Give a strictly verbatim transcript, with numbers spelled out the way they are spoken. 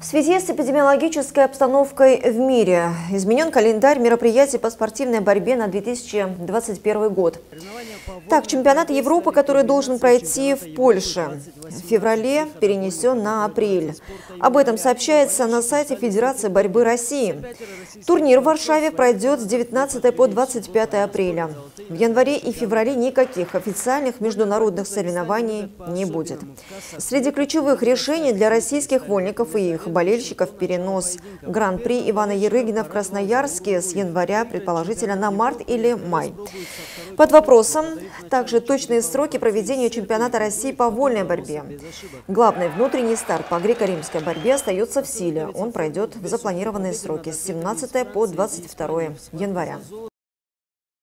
В связи с эпидемиологической обстановкой в мире изменен календарь мероприятий по спортивной борьбе на две тысячи двадцать первый год. Так, чемпионат Европы, который должен пройти в Польше в феврале, перенесен на апрель. Об этом сообщается на сайте Федерации борьбы России. Турнир в Варшаве пройдет с девятнадцатого по двадцать пятое апреля. В январе и феврале никаких официальных международных соревнований не будет. Среди ключевых решений для российских вольников и их болельщиков перенос Гран-при Ивана Ярыгина в Красноярске с января, предположительно, на март или май. Под вопросом также точные сроки проведения чемпионата России по вольной борьбе. Главный внутренний старт по греко-римской борьбе остается в силе. Он пройдет в запланированные сроки с семнадцатого по двадцать второе января.